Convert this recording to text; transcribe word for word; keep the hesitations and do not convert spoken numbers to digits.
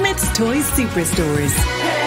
Smyths Toys Superstores.